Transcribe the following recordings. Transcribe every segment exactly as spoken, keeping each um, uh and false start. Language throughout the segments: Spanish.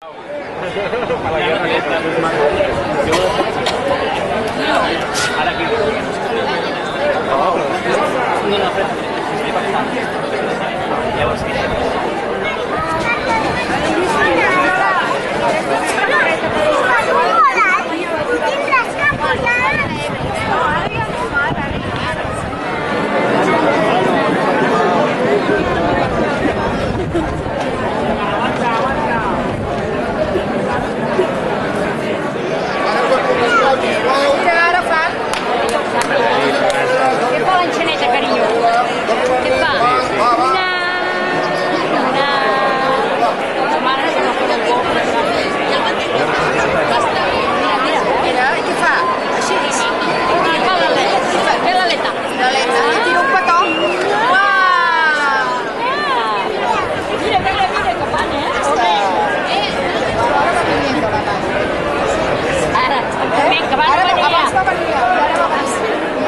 Ahora vamos a ver, la familia,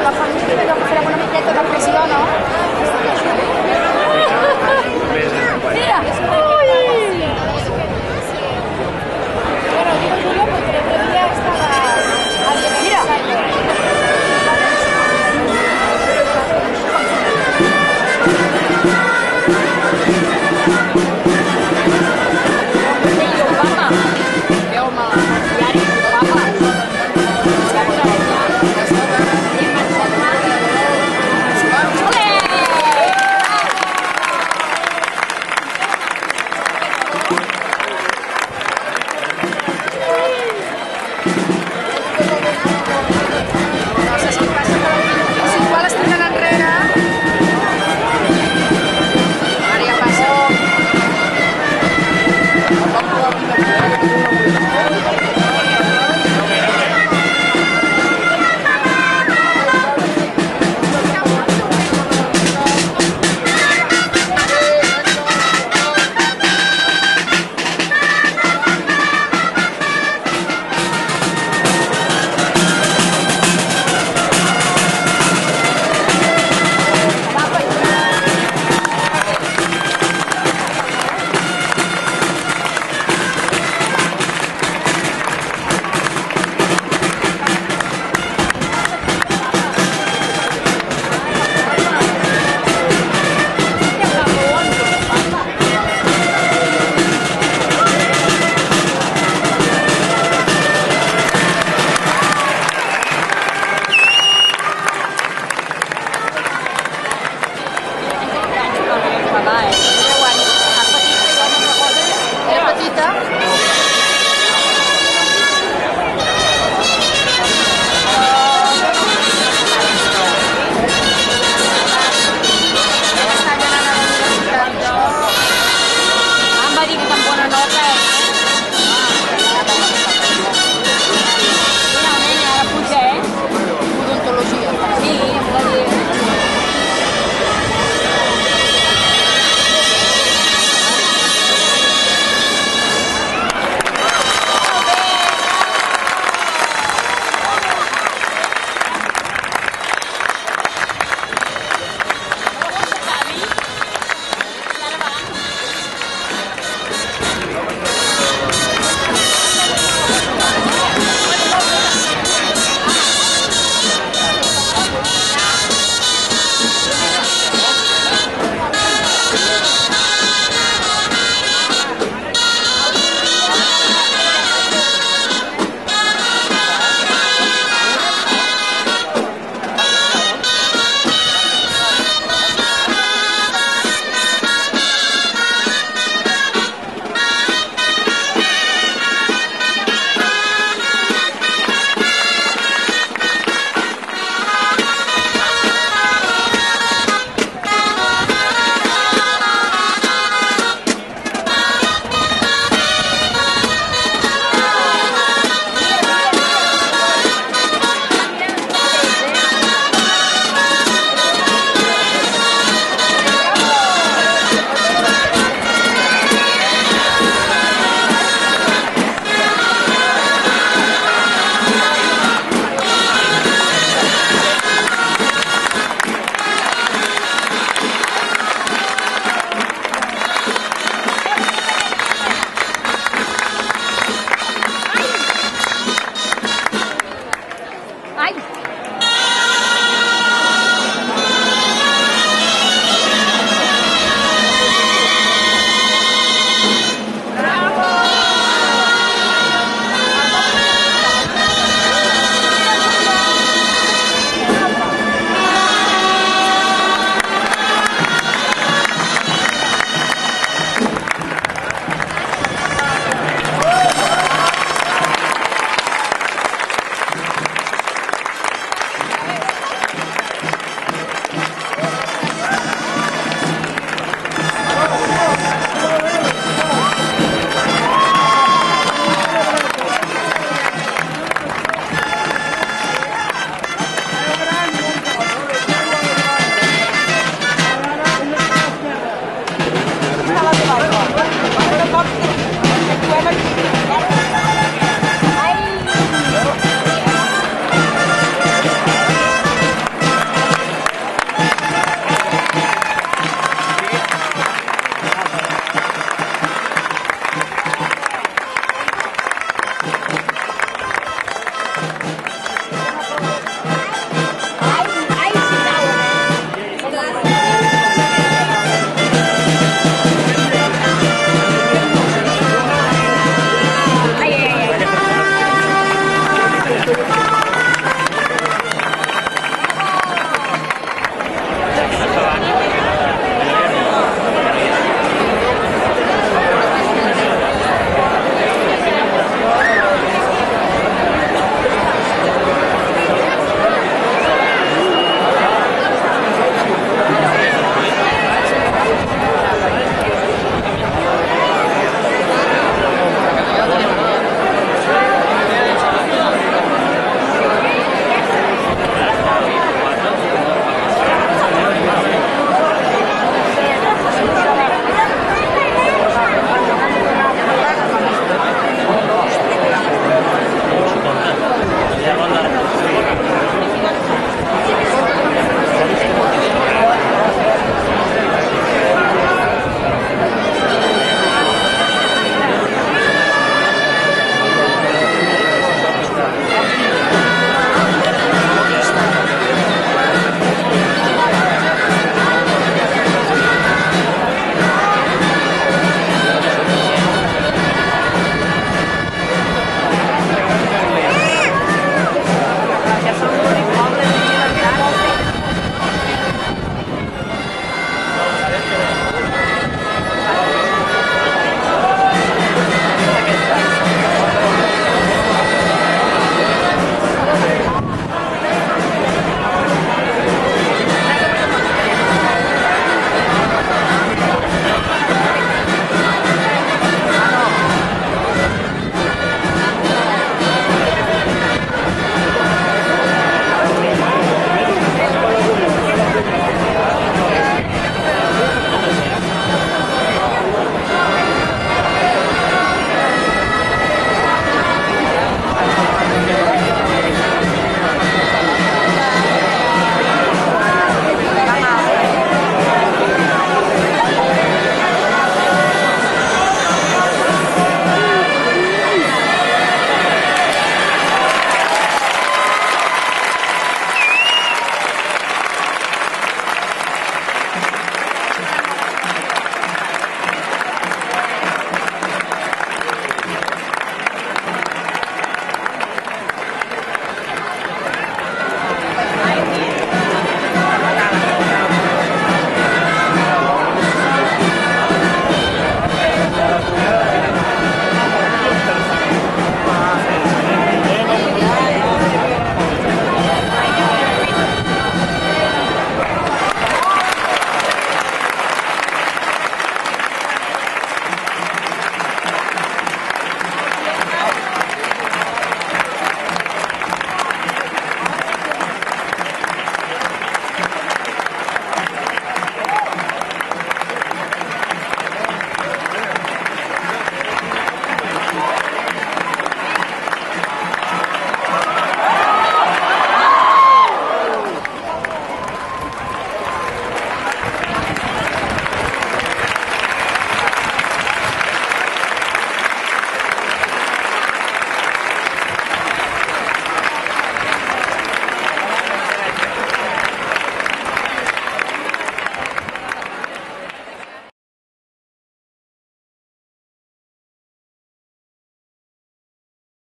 la familia, la presión, ¿no?